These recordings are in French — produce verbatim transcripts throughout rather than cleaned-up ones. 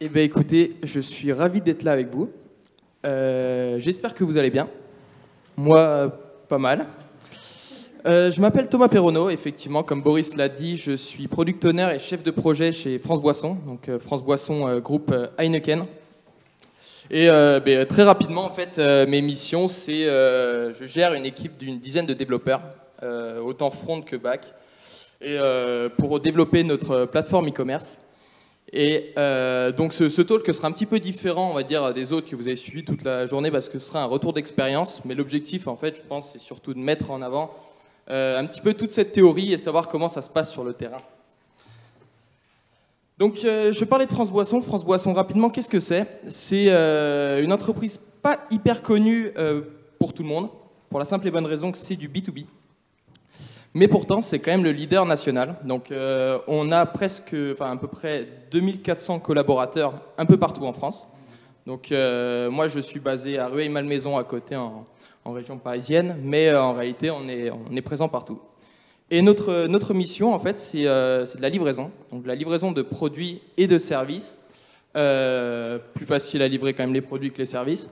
Eh bien écoutez, je suis ravi d'être là avec vous. Euh, J'espère que vous allez bien. Moi, pas mal. Euh, je m'appelle Thomas Perronneau, effectivement, comme Boris l'a dit, je suis product owner et chef de projet chez France Boisson, donc euh, France Boisson euh, groupe euh, Heineken. Et euh, bah, très rapidement, en fait, euh, mes missions, c'est euh, je gère une équipe d'une dizaine de développeurs, euh, autant front que back, et, euh, pour développer notre plateforme e-commerce. Et euh, donc ce, ce talk sera un petit peu différent, on va dire, des autres que vous avez suivis toute la journée, parce que ce sera un retour d'expérience, mais l'objectif, en fait, je pense, c'est surtout de mettre en avant euh, un petit peu toute cette théorie et savoir comment ça se passe sur le terrain. Donc euh, je parlais de France Boisson. France Boisson, rapidement, qu'est-ce que c'est? C'est euh, une entreprise pas hyper connue euh, pour tout le monde, pour la simple et bonne raison que c'est du B deux B. Mais pourtant, c'est quand même le leader national. Donc, euh, on a presque, enfin, à peu près deux mille quatre cents collaborateurs un peu partout en France. Donc, euh, moi, je suis basé à Rueil-Malmaison, à côté, en, en région parisienne. Mais euh, en réalité, on est, on est présent partout. Et notre, notre mission, en fait, c'est euh, de la livraison. Donc, de la livraison de produits et de services. Euh, plus facile à livrer quand même les produits que les services.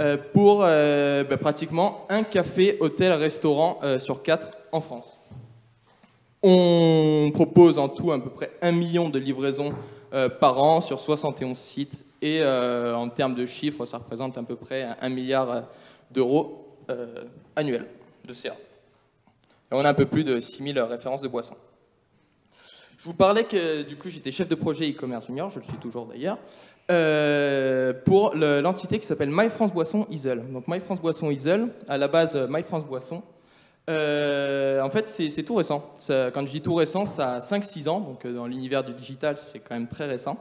Euh, pour euh, bah, pratiquement un café, hôtel, restaurant euh, sur quatre en France. On propose en tout à peu près un million de livraisons euh, par an sur soixante et onze sites. Et euh, en termes de chiffres, ça représente à peu près un milliard d'euros euh, annuels de C A. Et on a un peu plus de six mille références de boissons. Je vous parlais que du coup j'étais chef de projet e-commerce junior, je le suis toujours d'ailleurs, euh, pour l'entité qui s'appelle My France Boissons Isel. Donc My France Boissons Isel, à la base My France Boissons, Euh, en fait, c'est tout récent. Ça, quand je dis tout récent, ça a cinq six ans. Donc, dans l'univers du digital, c'est quand même très récent.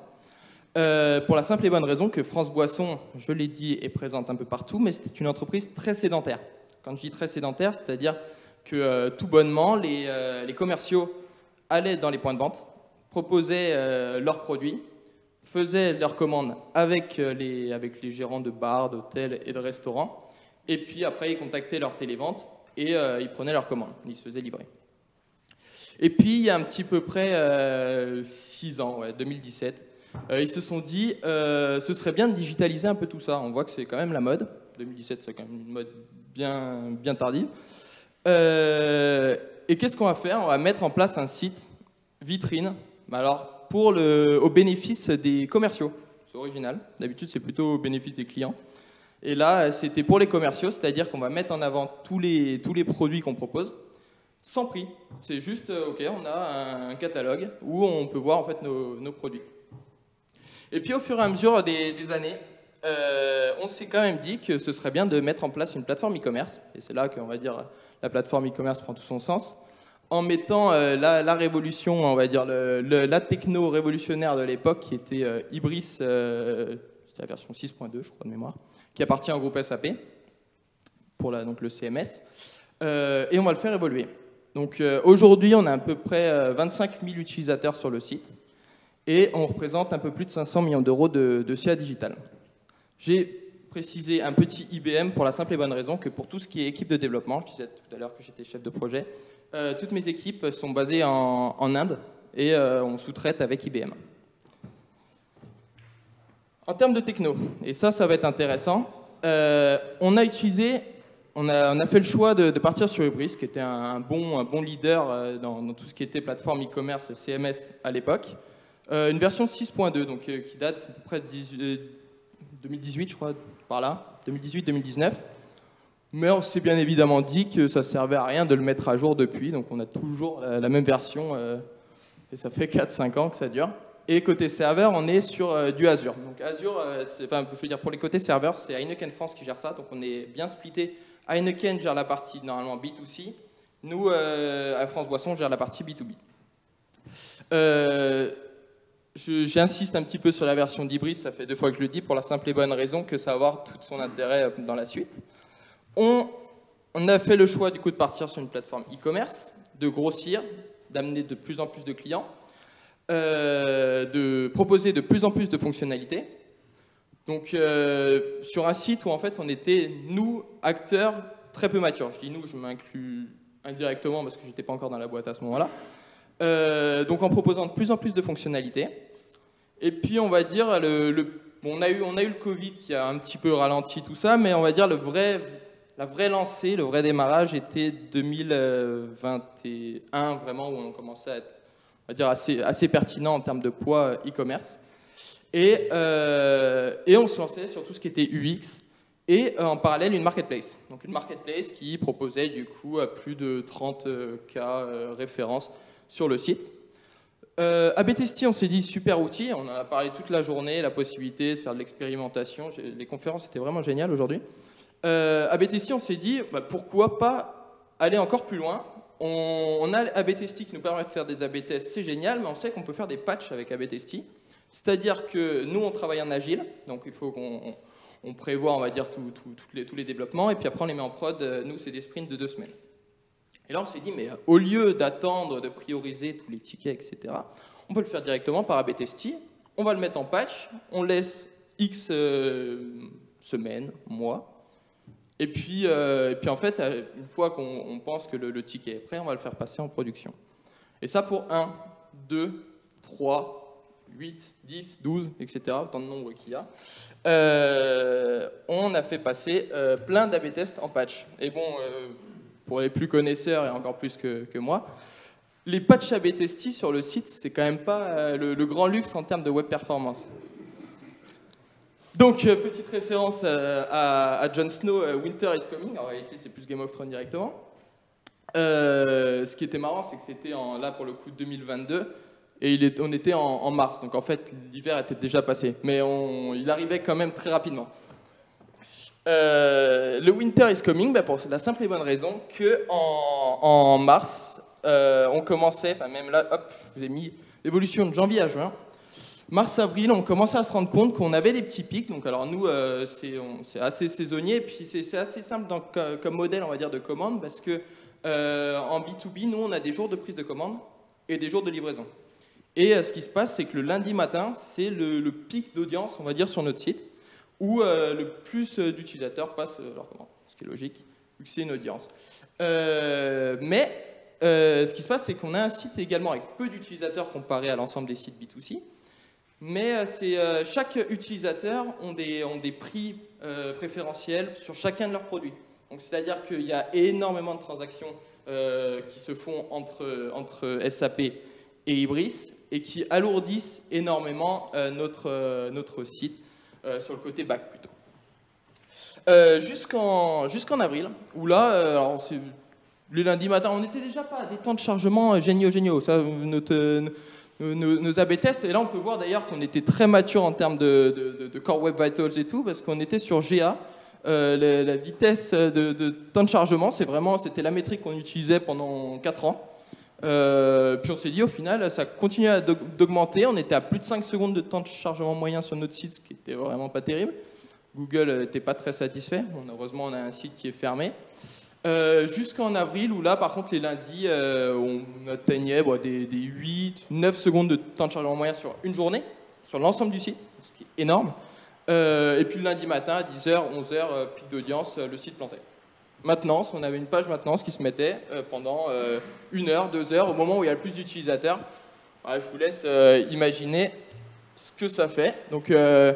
Euh, pour la simple et bonne raison que France Boisson, je l'ai dit, est présente un peu partout, mais c'était une entreprise très sédentaire. Quand je dis très sédentaire, c'est-à-dire que euh, tout bonnement, les, euh, les commerciaux allaient dans les points de vente, proposaient euh, leurs produits, faisaient leurs commandes avec, euh, les, avec les gérants de bars, d'hôtels et de restaurants. Et puis après, ils contactaient leurs téléventes. Et euh, ils prenaient leurs commandes, ils se faisaient livrer. Et puis, il y a un petit peu près euh, six ans, ouais, deux mille dix-sept, euh, ils se sont dit, euh, ce serait bien de digitaliser un peu tout ça. On voit que c'est quand même la mode. deux mille dix-sept, c'est quand même une mode bien, bien tardive. Euh, et qu'est-ce qu'on va faire? On va mettre en place un site vitrine, mais alors pour le, au bénéfice des commerciaux. C'est original. D'habitude, c'est plutôt au bénéfice des clients. Et là, c'était pour les commerciaux, c'est-à-dire qu'on va mettre en avant tous les, tous les produits qu'on propose, sans prix. C'est juste, ok, on a un catalogue où on peut voir en fait nos, nos produits. Et puis au fur et à mesure des, des années, euh, on s'est quand même dit que ce serait bien de mettre en place une plateforme e-commerce, et c'est là que, on va dire, la plateforme e-commerce prend tout son sens, en mettant euh, la, la révolution, on va dire, le, le, la techno révolutionnaire de l'époque, qui était euh, Hybris, euh, c'était la version six point deux, je crois, de mémoire, qui appartient au groupe S A P, pour la, donc le C M S, euh, et on va le faire évoluer. Donc euh, aujourd'hui, on a à peu près euh, vingt-cinq mille utilisateurs sur le site, et on représente un peu plus de cinq cents millions d'euros de, de C A digital. J'ai précisé un petit I B M pour la simple et bonne raison que pour tout ce qui est équipe de développement, je disais tout à l'heure que j'étais chef de projet, euh, toutes mes équipes sont basées en, en Inde, et euh, on sous-traite avec I B M. En termes de techno, et ça, ça va être intéressant, euh, on a utilisé, on a, on a fait le choix de, de partir sur Hybris, qui était un, un, bon, un bon leader dans, dans tout ce qui était plateforme e-commerce et C M S à l'époque. Euh, une version six point deux, donc euh, qui date à peu près de dix-huit, euh, deux mille dix-huit, je crois, par là, deux mille dix-huit deux mille dix-neuf. Mais on s'est bien évidemment dit que ça ne servait à rien de le mettre à jour depuis, donc on a toujours la, la même version, euh, et ça fait quatre cinq ans que ça dure. Et côté serveur, on est sur euh, du Azure. Donc Azure, euh, enfin, je veux dire, pour les côtés serveurs, c'est Heineken France qui gère ça. Donc on est bien splitté. Heineken gère la partie normalement B deux C. Nous, euh, France Boisson, gère la partie B deux B. Euh, J'insiste un petit peu sur la version d'Hybris. Ça fait deux fois que je le dis, pour la simple et bonne raison que ça va avoir tout son intérêt dans la suite. On, on a fait le choix du coup de partir sur une plateforme e-commerce, de grossir, d'amener de plus en plus de clients. Euh, de proposer de plus en plus de fonctionnalités. Donc euh, sur un site où en fait on était, nous, acteurs très peu matures. Je dis nous, je m'inclus indirectement parce que j'étais pas encore dans la boîte à ce moment-là. Euh, donc en proposant de plus en plus de fonctionnalités Et puis on va dire, le, le, on, a eu, on a eu le Covid qui a un petit peu ralenti tout ça, mais on va dire le vrai, la vraie lancée, le vrai démarrage était deux mille vingt et un, vraiment, où on commençait à être on va dire, assez, assez pertinent en termes de poids e-commerce. Et, euh, et on se lançait sur tout ce qui était U X, et euh, en parallèle une marketplace. Donc une marketplace qui proposait du coup à plus de trente euh, cas euh, références sur le site. Euh, A B Testi, on s'est dit super outil, on en a parlé toute la journée, la possibilité de faire de l'expérimentation, les conférences étaient vraiment géniales aujourd'hui. Euh, A B Testi, on s'est dit bah, pourquoi pas aller encore plus loin. On, on a A B Testi qui nous permet de faire des A B tests, c'est génial, mais on sait qu'on peut faire des patchs avec A B Testi. C'est-à-dire que nous on travaille en agile, donc il faut qu'on... On prévoit, on va dire, tout, tout, tout les, tous les développements, et puis après on les met en prod. Nous, c'est des sprints de deux semaines. Et là, on s'est dit, mais au lieu d'attendre, de prioriser tous les tickets, et cetera, on peut le faire directement par A B Testi. On va le mettre en patch, on laisse X euh, semaines, mois, et puis, euh, et puis en fait, une fois qu'on pense que le, le ticket est prêt, on va le faire passer en production. Et ça pour un, deux, trois, huit, dix, douze, et cetera, autant de nombres qu'il y a, euh, on a fait passer euh, plein d'A B tests en patch. Et bon, euh, pour les plus connaisseurs et encore plus que, que moi, les patchs A B testis sur le site, c'est quand même pas euh, le, le grand luxe en termes de web performance. Donc, euh, petite référence euh, à, à Jon Snow, euh, Winter is Coming, en réalité c'est plus Game of Thrones directement. Euh, ce qui était marrant, c'est que c'était là pour le coup deux mille vingt-deux, et il est, on était en, en mars, donc en fait l'hiver était déjà passé, mais on, il arrivait quand même très rapidement. Euh, le Winter is Coming, bah pour la simple et bonne raison qu'en en mars, euh, on commençait, enfin même là, hop, je vous ai mis l'évolution de janvier à juin, mars-avril, on commençait à se rendre compte qu'on avait des petits pics, donc alors nous, euh, c'est assez saisonnier, et puis c'est assez simple dans, comme modèle, on va dire, de commande, parce que euh, en B deux B, nous, on a des jours de prise de commande et des jours de livraison. Et ce qui se passe, c'est que le lundi matin, c'est le, le pic d'audience, on va dire, sur notre site, où euh, le plus d'utilisateurs passent leur commande, ce qui est logique, vu que c'est une audience. Euh, mais euh, ce qui se passe, c'est qu'on a un site également avec peu d'utilisateurs comparé à l'ensemble des sites B deux C, mais c'est euh, chaque utilisateur ont des, ont des prix euh, préférentiels sur chacun de leurs produits. Donc c'est-à-dire qu'il y a énormément de transactions euh, qui se font entre, entre S A P et Hybris, et qui alourdissent énormément euh, notre, euh, notre site euh, sur le côté back plutôt. Euh, Jusqu'en jusqu'en avril, où là, euh, alors, les lundis matin, on n'était déjà pas à des temps de chargement géniaux, géniaux. Ça, notre, euh, nos, nos, nos A B tests, et là on peut voir d'ailleurs qu'on était très mature en termes de, de, de Core Web Vitals et tout, parce qu'on était sur G A. Euh, la, la vitesse de, de temps de chargement, c'est vraiment, c'était la métrique qu'on utilisait pendant quatre ans. Euh, puis on s'est dit au final ça continuait à d'augmenter, on était à plus de cinq secondes de temps de chargement moyen sur notre site, ce qui était vraiment pas terrible. Google n'était pas très satisfait, bon, heureusement on a un site qui est fermé. Euh, Jusqu'en avril où là par contre les lundis euh, on atteignait bon, des, des huit, neuf secondes de temps de chargement moyen sur une journée, sur l'ensemble du site, ce qui est énorme. Euh, et puis le lundi matin à dix heures, onze heures, pic d'audience, le site plantait. Maintenance, on avait une page maintenance qui se mettait euh, pendant euh, une heure, deux heures, au moment où il y a le plus d'utilisateurs. Je vous laisse euh, imaginer ce que ça fait. Donc, euh,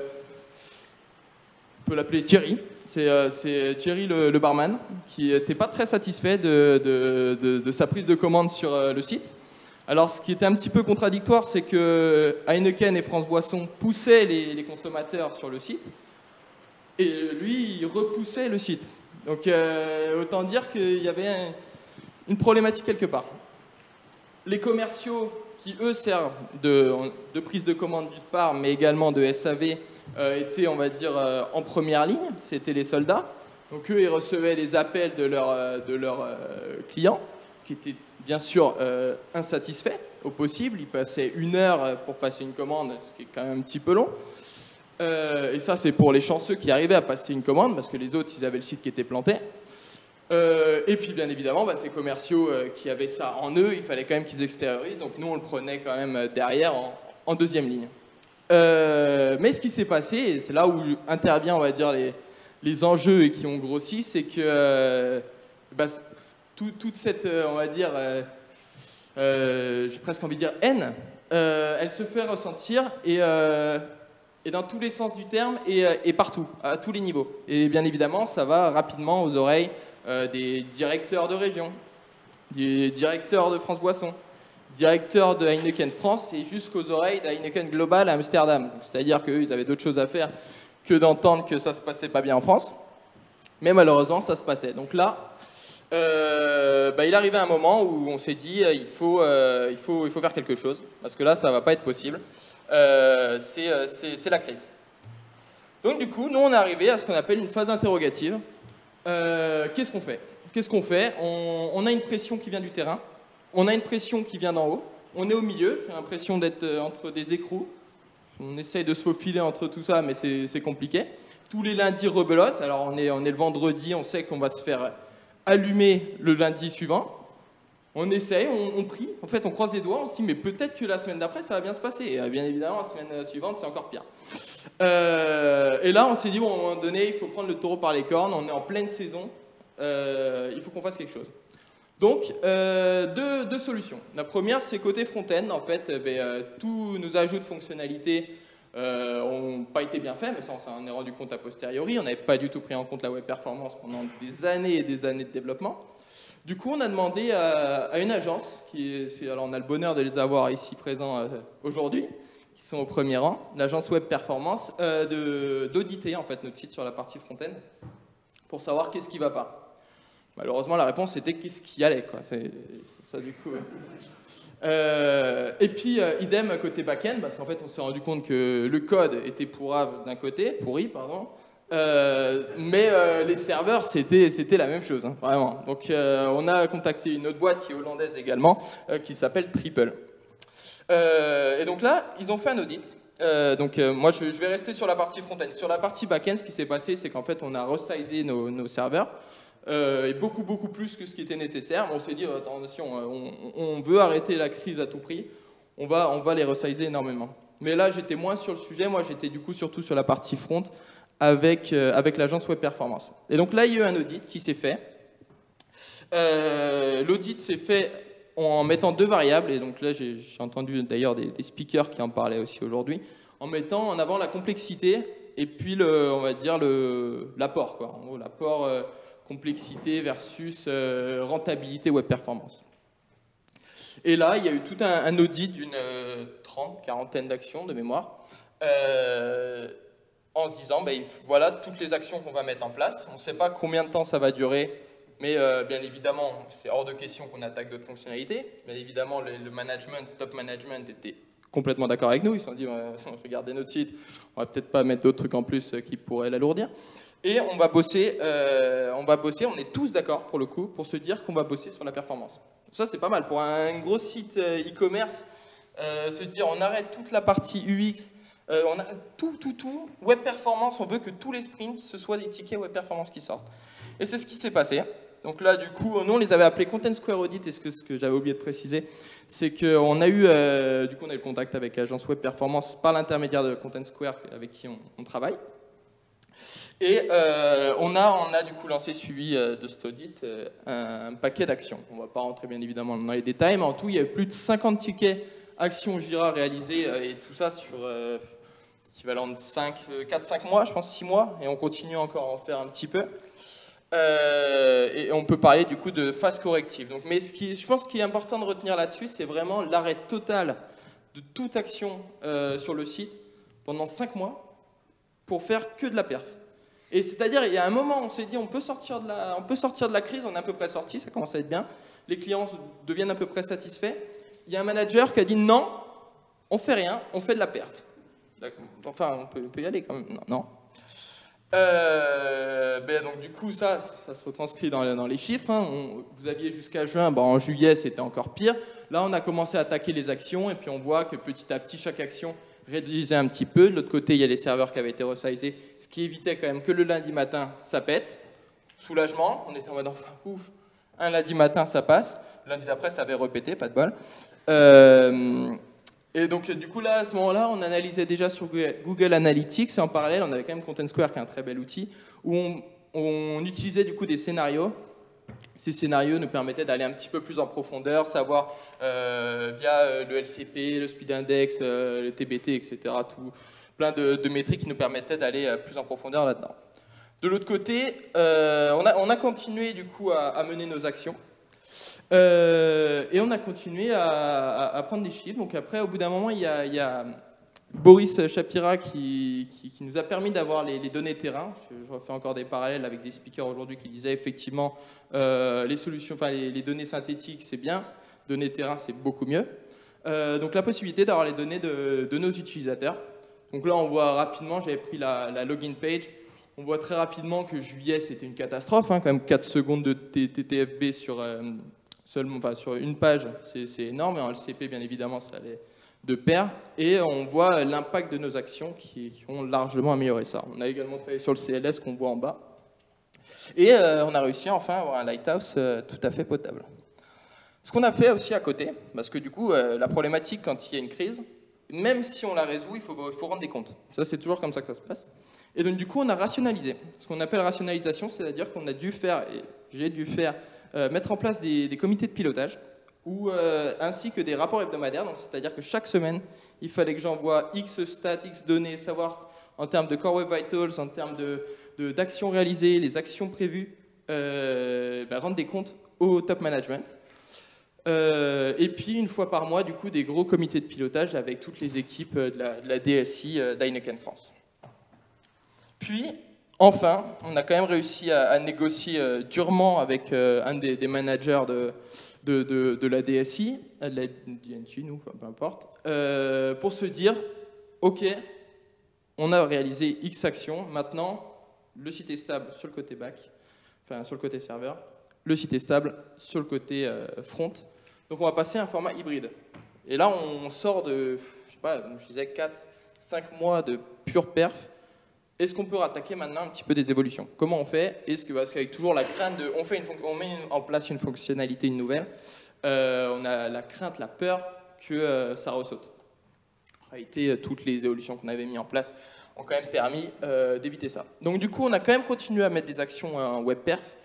on peut l'appeler Thierry. C'est euh, Thierry le, le barman qui n'était pas très satisfait de, de, de, de sa prise de commande sur euh, le site. Alors, ce qui était un petit peu contradictoire, c'est que Heineken et France Boisson poussaient les, les consommateurs sur le site et lui, il repoussait le site. Donc euh, autant dire qu'il y avait un, une problématique quelque part. Les commerciaux qui eux servent de, de prise de commande d'une part, mais également de S A V, euh, étaient on va dire euh, en première ligne, c'était les soldats. Donc eux ils recevaient des appels de leurs euh, de leurs euh, clients, qui étaient bien sûr euh, insatisfaits au possible. Ils passaient une heure pour passer une commande, ce qui est quand même un petit peu long. Euh, et ça, c'est pour les chanceux qui arrivaient à passer une commande, parce que les autres, ils avaient le site qui était planté. Euh, et puis, bien évidemment, bah, ces commerciaux euh, qui avaient ça en eux, il fallait quand même qu'ils extériorisent. Donc, nous, on le prenait quand même derrière, en, en deuxième ligne. Euh, mais ce qui s'est passé, et c'est là où intervient, on va dire, les, les enjeux et qui ont grossi, c'est que euh, bah, tout, toute cette, on va dire... Euh, euh, j'ai presque envie de dire haine, euh, elle se fait ressentir et, euh, et dans tous les sens du terme et, et partout, à tous les niveaux. Et bien évidemment, ça va rapidement aux oreilles euh, des directeurs de région, des directeurs de France Boisson, directeur de Heineken France et jusqu'aux oreilles d'Heineken Global à Amsterdam. C'est-à-dire qu'eux, ils avaient d'autres choses à faire que d'entendre que ça se passait pas bien en France. Mais malheureusement, ça se passait. Donc là, euh, bah, il arrivait un moment où on s'est dit il faut, euh, il, faut, il faut faire quelque chose, parce que là, ça va pas être possible. Euh, c'est, c'est, c'est la crise. Donc du coup, nous, on est arrivé à ce qu'on appelle une phase interrogative. Euh, qu'est-ce qu'on fait ? Qu'est-ce qu'on fait ? on, on a une pression qui vient du terrain. On a une pression qui vient d'en haut, on est au milieu, j'ai l'impression d'être entre des écrous, on essaye de se faufiler entre tout ça, mais c'est compliqué. Tous les lundis rebelote, alors on est, on est le vendredi, on sait qu'on va se faire allumer le lundi suivant. On essaye, on, on prie, en fait on croise les doigts, on se dit mais peut-être que la semaine d'après ça va bien se passer. Et bien évidemment la semaine suivante c'est encore pire. Euh, et là on s'est dit bon, à un moment donné il faut prendre le taureau par les cornes, on est en pleine saison, euh, il faut qu'on fasse quelque chose. Donc, euh, deux, deux solutions. La première, c'est côté front-end. En fait, eh bien, euh, tous nos ajouts de fonctionnalités euh, ont pas été bien faits, mais ça, on s'en est rendu compte a posteriori. On n'avait pas du tout pris en compte la web performance pendant des années et des années de développement. Du coup, on a demandé à, à une agence, qui est, alors on a le bonheur de les avoir ici présents euh, aujourd'hui, qui sont au premier rang, l'agence web performance, euh, d'auditer en fait notre site sur la partie front-end pour savoir qu'est-ce qui ne va pas. Malheureusement, la réponse était qu'est-ce qui allait, quoi. C'est ça, du coup. Euh, et puis, euh, idem côté back-end, parce qu'en fait, on s'est rendu compte que le code était pourrave d'un côté, pourri, pardon, euh, mais euh, les serveurs, c'était c'était la même chose, hein, vraiment. Donc, euh, on a contacté une autre boîte qui est hollandaise également, euh, qui s'appelle Triple. Euh, et donc là, ils ont fait un audit. Euh, donc euh, moi je, je vais rester sur la partie front-end. Sur la partie back-end, ce qui s'est passé, c'est qu'en fait on a resizé nos, nos serveurs euh, et beaucoup beaucoup plus que ce qui était nécessaire. On s'est dit oh, attention, on, on veut arrêter la crise à tout prix, on va, on va les resizer énormément. Mais là j'étais moins sur le sujet, moi j'étais du coup surtout sur la partie front avec, euh, avec l'agence web performance. Et donc là il y a eu un audit qui s'est fait. Euh, l'audit s'est fait en mettant deux variables, et donc là j'ai entendu d'ailleurs des, des speakers qui en parlaient aussi aujourd'hui, en mettant en avant la complexité et puis le, on va dire l'apport, quoi. En gros, l'apport euh, complexité versus euh, rentabilité web performance. Et là il y a eu tout un, un audit d'une euh, trente, quarantaine d'actions de mémoire, euh, en se disant ben, voilà toutes les actions qu'on va mettre en place, on ne sait pas combien de temps ça va durer. Mais euh, bien évidemment, c'est hors de question qu'on attaque d'autres fonctionnalités. Bien évidemment, le, le management, top management était complètement d'accord avec nous. Ils se sont dit, euh, regardez notre site, on va peut-être pas mettre d'autres trucs en plus qui pourraient l'alourdir. Et on va bosser, euh, on va bosser, on est tous d'accord pour le coup, pour se dire qu'on va bosser sur la performance. Ça, c'est pas mal. Pour un gros site e-commerce, euh, se dire on arrête toute la partie U X, euh, on a tout, tout, tout. Web performance, on veut que tous les sprints, ce soit des tickets web performance qui sortent. Et c'est ce qui s'est passé. Donc là, du coup, nous, on les avait appelés Content Square Audit, et ce que, ce que j'avais oublié de préciser, c'est qu'on a eu, euh, du coup, on a eu le contact avec l'agence Web Performance par l'intermédiaire de Content Square, avec qui on, on travaille. Et euh, on, a, on a, du coup, lancé, suivi euh, de cet audit, euh, un, un paquet d'actions. On ne va pas rentrer, bien évidemment, dans les détails, mais en tout, il y a eu plus de cinquante tickets actions Jira réalisés, euh, et tout ça sur euh, l'équivalent de quatre cinq mois, je pense six mois, et on continue encore à en faire un petit peu. Euh, et on peut parler du coup de phase corrective. Donc, mais ce qui, je pense qu'il est important de retenir là-dessus, c'est vraiment l'arrêt total de toute action euh, sur le site pendant cinq mois pour faire que de la perf. Et c'est-à-dire, il y a un moment où on s'est dit on peut, sortir de la, on peut sortir de la crise, on est à peu près sorti, ça commence à être bien, les clients deviennent à peu près satisfaits. Il y a un manager qui a dit non, on fait rien, on fait de la perf. Enfin, on peut, on peut y aller quand même. Non, non. Euh, ben donc du coup ça, ça, ça se retranscrit dans, dans les chiffres, hein. On, vous aviez jusqu'à juin, ben en juillet c'était encore pire. Là on a commencé à attaquer les actions et puis on voit que petit à petit chaque action réduisait un petit peu. De l'autre côté il y a les serveurs qui avaient été resizés, ce qui évitait quand même que le lundi matin ça pète. Soulagement, on était en mode enfin ouf, un lundi matin ça passe, lundi d'après ça avait repété, pas de bol. Euh, Et donc du coup là, à ce moment-là, on analysait déjà sur Google Analytics, et en parallèle, on avait quand même Content Square qui est un très bel outil, où on, on utilisait du coup des scénarios Ces scénarios nous permettaient d'aller un petit peu plus en profondeur, savoir euh, via le L C P, le Speed Index, euh, le T B T, et cetera, tout, plein de, de métriques qui nous permettaient d'aller plus en profondeur là-dedans. De l'autre côté, euh, on, a, on a continué du coup à, à mener nos actions. Euh, et on a continué à, à, à prendre des chiffres. Donc après, au bout d'un moment, il y, a, il y a Boris Chapira qui, qui, qui nous a permis d'avoir les, les données terrain. Je, je refais encore des parallèles avec des speakers aujourd'hui qui disaient effectivement euh, les solutions, enfin les, les données synthétiques, c'est bien, données terrain, c'est beaucoup mieux. Euh, donc la possibilité d'avoir les données de, de nos utilisateurs. Donc là, on voit rapidement. J'avais pris la, la login page. On voit très rapidement que juillet, c'était une catastrophe, hein, quand même quatre secondes de T T F B sur, euh, seulement, enfin, sur une page, c'est énorme, et en L C P, bien évidemment, ça allait de pair, et on voit l'impact de nos actions qui, qui ont largement amélioré ça. On a également travaillé sur le C L S qu'on voit en bas, et euh, on a réussi enfin à avoir un lighthouse euh, tout à fait potable. Ce qu'on a fait aussi à côté, parce que du coup, euh, la problématique quand il y a une crise, même si on la résout, il faut, il faut rendre des comptes. Ça, c'est toujours comme ça que ça se passe. Et donc du coup, on a rationalisé. Ce qu'on appelle rationalisation, c'est-à-dire qu'on a dû faire, et j'ai dû faire, euh, mettre en place des, des comités de pilotage, où, euh, ainsi que des rapports hebdomadaires. Donc c'est-à-dire que chaque semaine, il fallait que j'envoie X stats, X données, savoir en termes de Core Web Vitals, en termes d'actions de, de, réalisées, les actions prévues, euh, bah, rendre des comptes au top management. Euh, et puis une fois par mois, du coup, des gros comités de pilotage avec toutes les équipes de la, de la D S I euh, d'Heineken France. Puis, enfin, on a quand même réussi à, à négocier euh, durement avec euh, un des, des managers de, de, de, de la D S I, de la D N C, nous, peu importe, euh, pour se dire, ok, on a réalisé X actions, maintenant, le site est stable sur le côté back, enfin sur le côté serveur, le site est stable sur le côté euh, front, donc on va passer à un format hybride. Et là, on, on sort de, je sais pas, je disais quatre, cinq mois de pure perf. Est-ce qu'on peut rattaquer maintenant un petit peu des évolutions? Comment on fait? Est-ce que, parce qu'avec toujours la crainte de, on, fait une on met une, en place une fonctionnalité, une nouvelle, euh, on a la crainte, la peur que euh, ça ressaute. En réalité, toutes les évolutions qu'on avait mises en place ont quand même permis euh, d'éviter ça. Donc du coup, on a quand même continué à mettre des actions en webperf,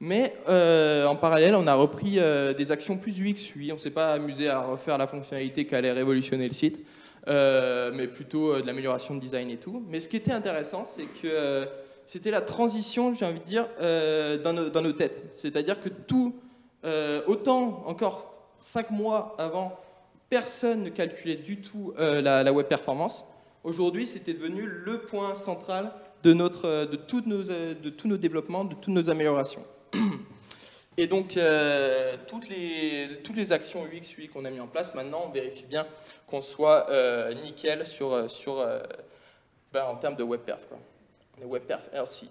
mais euh, en parallèle, on a repris euh, des actions plus U X, oui, on ne s'est pas amusé à refaire la fonctionnalité qui allait révolutionner le site. Euh, mais plutôt euh, de l'amélioration de design et tout. Mais ce qui était intéressant, c'est que euh, c'était la transition, j'ai envie de dire, euh, dans, nos, dans nos têtes. C'est-à-dire que tout, euh, autant encore cinq mois avant, personne ne calculait du tout euh, la, la web performance. Aujourd'hui, c'était devenu le point central de, notre, euh, de, toutes nos, euh, de tous nos développements, de toutes nos améliorations. Et donc, euh, toutes, les, toutes les actions U X, U I qu'on a mis en place, maintenant, on vérifie bien qu'on soit euh, nickel sur, sur, euh, ben, en termes de webperf, quoi. Le webperf R C.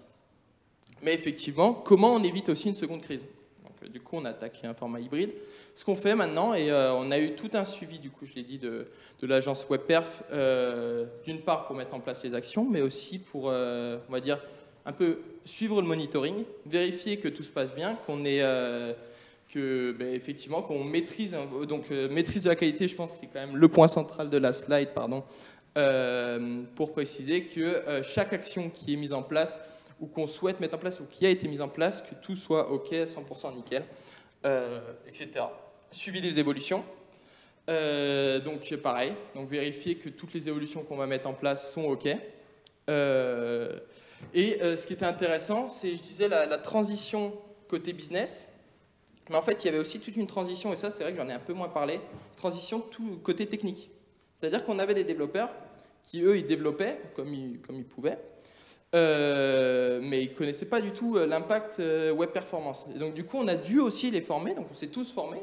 Mais effectivement, comment on évite aussi une seconde crise? Donc, du coup, on a attaqué un format hybride. Ce qu'on fait maintenant, et euh, on a eu tout un suivi, du coup, je l'ai dit, de, de l'agence webperf, euh, d'une part pour mettre en place les actions, mais aussi pour, euh, on va dire, un peu suivre le monitoring, vérifier que tout se passe bien, qu'on est, euh, que, bah, effectivement, qu'on maîtrise, donc euh, maîtrise de la qualité, je pense que c'est quand même le point central de la slide, pardon, euh, pour préciser que euh, chaque action qui est mise en place, ou qu'on souhaite mettre en place, ou qui a été mise en place, que tout soit OK, cent pour cent nickel, euh, et cetera. Suivi des évolutions. Euh, donc pareil, donc vérifier que toutes les évolutions qu'on va mettre en place sont OK. Euh, et euh, ce qui était intéressant, c'est, je disais, la, la transition côté business, mais en fait il y avait aussi toute une transition, et ça c'est vrai que j'en ai un peu moins parlé, transition tout côté technique, c'est-à-dire qu'on avait des développeurs qui eux ils développaient comme ils, comme ils pouvaient, euh, mais ils ne connaissaient pas du tout l'impact euh, web performance, et donc du coup on a dû aussi les former, donc on s'est tous formés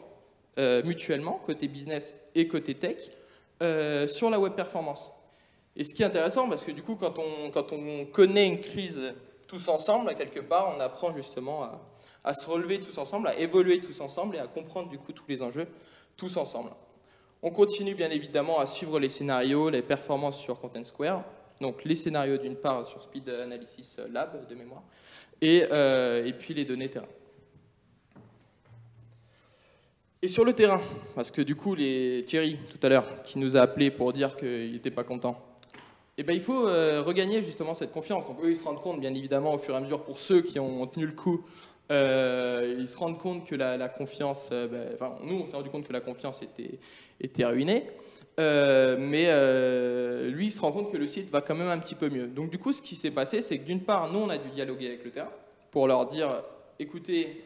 euh, mutuellement, côté business et côté tech, euh, sur la web performance. Et ce qui est intéressant, parce que du coup, quand on, quand on connaît une crise tous ensemble, à quelque part, on apprend justement à, à se relever tous ensemble, à évoluer tous ensemble et à comprendre du coup tous les enjeux tous ensemble. On continue bien évidemment à suivre les scénarios, les performances sur Content Square, donc les scénarios d'une part sur Speed Analysis Lab de mémoire, et, euh, et puis les données terrain. Et sur le terrain, parce que du coup, les Thierry, tout à l'heure, qui nous a appelé pour dire qu'il n'était pas content, eh bien, il faut euh, regagner justement cette confiance. Donc eux, ils se rendent compte, bien évidemment, au fur et à mesure, pour ceux qui ont tenu le coup, Euh, ils se rendent compte que la, la confiance, euh, ben, enfin nous on s'est rendu compte que la confiance était, était ruinée, euh, mais euh, lui il se rend compte que le site va quand même un petit peu mieux. Donc du coup ce qui s'est passé c'est que d'une part nous on a dû dialoguer avec le terrain pour leur dire écoutez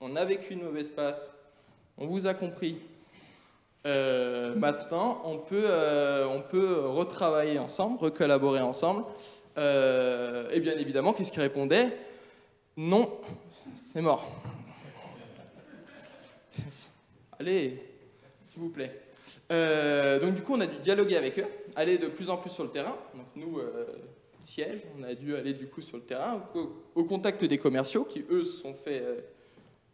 on a vécu une mauvaise passe, on vous a compris, euh, maintenant on peut, euh, on peut retravailler ensemble, recollaborer ensemble, euh, et bien évidemment qu'est-ce qui répondait? Non, c'est mort. Allez, s'il vous plaît. Euh, donc du coup, on a dû dialoguer avec eux, aller de plus en plus sur le terrain. Donc nous, euh, siège, on a dû aller du coup sur le terrain, au, au contact des commerciaux qui, eux, se sont fait euh,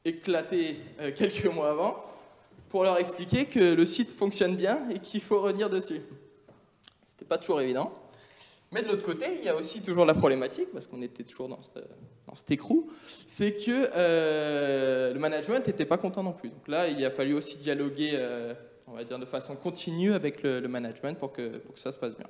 éclater euh, quelques mois avant, pour leur expliquer que le site fonctionne bien et qu'il faut revenir dessus. C'était pas toujours évident. Mais de l'autre côté, il y a aussi toujours la problématique, parce qu'on était toujours dans, ce, dans cet écrou, c'est que euh, le management n'était pas content non plus. Donc là, il a fallu aussi dialoguer, euh, on va dire, de façon continue avec le, le management pour que, pour que ça se passe bien.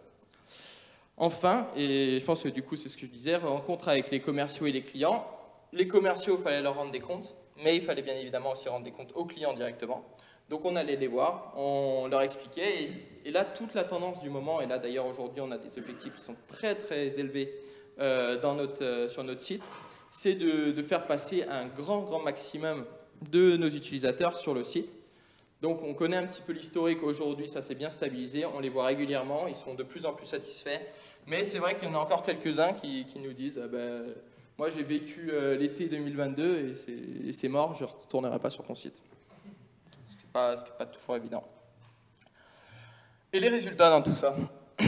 Enfin, et je pense que du coup, c'est ce que je disais, rencontre avec les commerciaux et les clients. Les commerciaux, il fallait leur rendre des comptes, mais il fallait bien évidemment aussi rendre des comptes aux clients directement. Donc on allait les voir, on leur expliquait, et, et là toute la tendance du moment, et là d'ailleurs aujourd'hui on a des objectifs qui sont très très élevés euh, dans notre, euh, sur notre site, c'est de, de faire passer un grand grand maximum de nos utilisateurs sur le site. Donc on connaît un petit peu l'historique aujourd'hui, ça s'est bien stabilisé, on les voit régulièrement, ils sont de plus en plus satisfaits, mais c'est vrai qu'il y en a encore quelques-uns qui, qui nous disent ah ben, « moi j'ai vécu euh, l'été deux mille vingt-deux et c'est mort, je ne retournerai pas sur ton site ». Pas, ce qui n'est pas toujours évident. Et les résultats dans tout ça? Et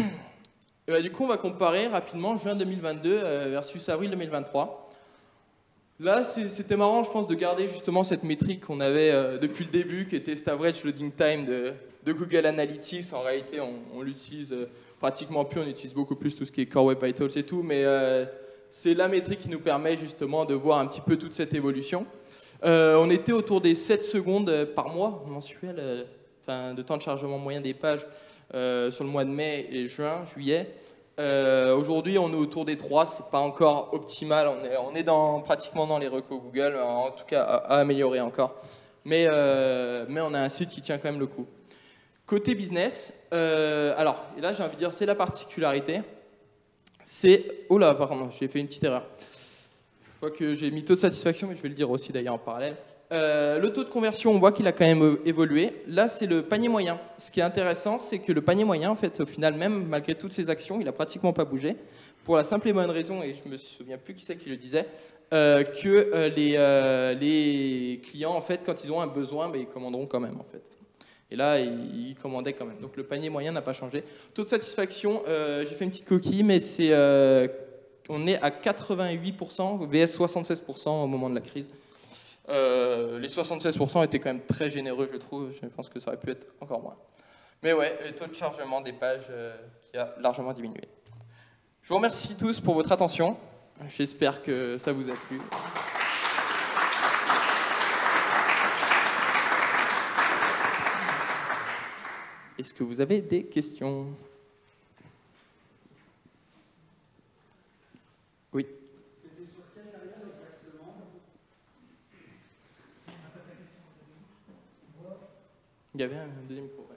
ben, du coup, on va comparer rapidement juin deux mille vingt-deux euh, versus avril deux mille vingt-trois. Là, c'était marrant, je pense, de garder justement cette métrique qu'on avait euh, depuis le début, qui était cet average loading time de, de Google Analytics. En réalité, on, on l'utilise euh, pratiquement plus, on utilise beaucoup plus tout ce qui est Core Web Vitals et tout, mais euh, c'est la métrique qui nous permet justement de voir un petit peu toute cette évolution. Euh, on était autour des sept secondes par mois, mensuel, euh, enfin, de temps de chargement moyen des pages euh, sur le mois de mai et juin, juillet. Euh, Aujourd'hui, on est autour des trois, c'est pas encore optimal, on est, on est dans, pratiquement dans les recos Google, en tout cas à, à améliorer encore. Mais, euh, mais on a un site qui tient quand même le coup. Côté business, euh, alors, et là j'ai envie de dire, c'est la particularité, c'est... Oh là, pardon, j'ai fait une petite erreur. Je vois que j'ai mis taux de satisfaction, mais je vais le dire aussi d'ailleurs en parallèle. Euh, le taux de conversion, on voit qu'il a quand même évolué. Là, c'est le panier moyen. Ce qui est intéressant, c'est que le panier moyen, en fait, au final, même malgré toutes ces actions, il n'a pratiquement pas bougé. Pour la simple et bonne raison, et je ne me souviens plus qui c'est qui le disait, euh, que euh, les, euh, les clients, en fait, quand ils ont un besoin, bah, ils commanderont quand même, en fait. Et là, ils commandaient quand même. Donc le panier moyen n'a pas changé. Taux de satisfaction, euh, j'ai fait une petite coquille, mais c'est... Euh, on est à quatre-vingt-huit pour cent, V S soixante-seize pour cent au moment de la crise. Euh, les soixante-seize pour cent étaient quand même très généreux, je trouve. Je pense que ça aurait pu être encore moins. Mais ouais, le taux de chargement des pages euh, qui a largement diminué. Je vous remercie tous pour votre attention. J'espère que ça vous a plu. Est-ce que vous avez des questions ? Oui. C'était sur quelle période exactement? Il y avait un deuxième micro. Ouais.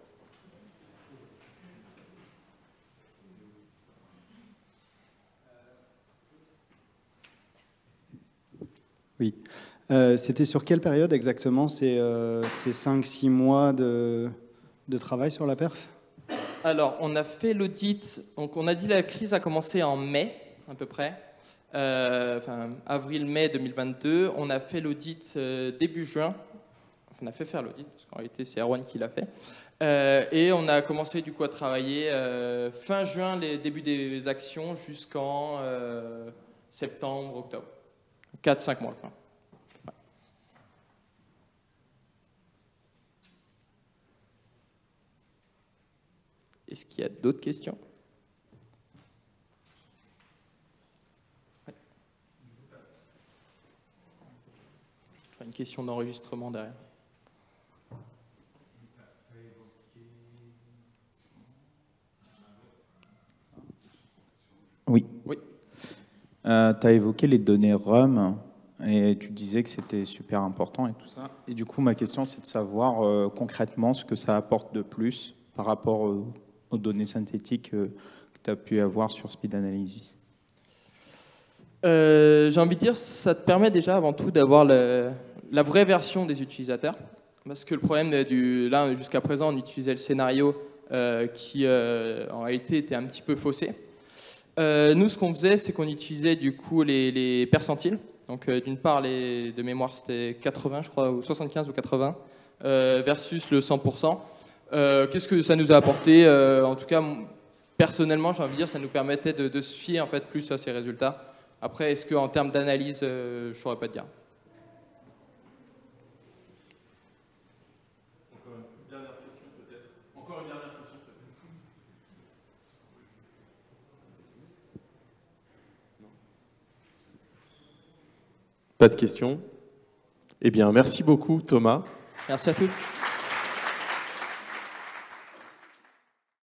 Oui. Euh, c'était sur quelle période exactement ces, euh, ces cinq six mois de, de travail sur la perf? Alors, on a fait l'audit. Donc, on a dit la crise a commencé en mai, à peu près. Euh, enfin, avril-mai deux mille vingt-deux, on a fait l'audit euh, début juin, on a fait faire l'audit, parce qu'en réalité c'est Erwan qui l'a fait, euh, et on a commencé du coup à travailler euh, fin juin, les débuts des actions, jusqu'en euh, septembre, octobre, quatre cinq mois. Enfin. Ouais. Est-ce qu'il y a d'autres questions ? Une question d'enregistrement derrière. Oui. Oui. Euh, tu as évoqué les données RUM et tu disais que c'était super important et tout ça. Et du coup, ma question, c'est de savoir euh, concrètement ce que ça apporte de plus par rapport euh, aux données synthétiques euh, que tu as pu avoir sur Speed Analysis. Euh, j'ai envie de dire, ça te permet déjà avant tout d'avoir la, la vraie version des utilisateurs. Parce que le problème, du, là, jusqu'à présent, on utilisait le scénario euh, qui, euh, en réalité, était un petit peu faussé. Euh, nous, ce qu'on faisait, c'est qu'on utilisait du coup les, les percentiles. Donc, euh, d'une part, les, de mémoire, c'était quatre-vingts, je crois, ou soixante-quinze ou quatre-vingts, euh, versus le cent pour cent. Euh, Qu'est-ce que ça nous a apporté euh, En tout cas, personnellement, j'ai envie de dire, ça nous permettait de, de se fier en fait plus à ces résultats. Après, est-ce qu'en termes d'analyse, euh, je ne saurais pas te dire. Pas de questions. Eh bien, merci beaucoup, Thomas. Merci à tous.